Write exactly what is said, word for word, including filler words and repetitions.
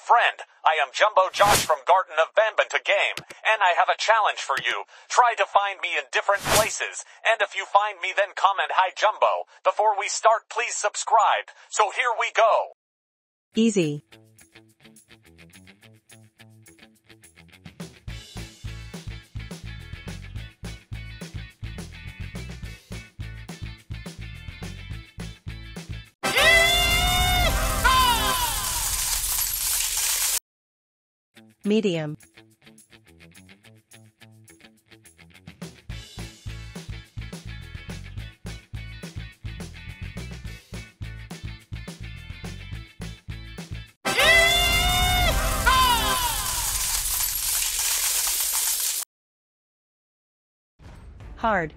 friend. I am Jumbo Josh from Garten of Banban to Game, and I have a challenge for you. Try to find me in different places, and if you find me then comment hi Jumbo. Before we start, please subscribe. So here we go. Easy. Medium. Hard.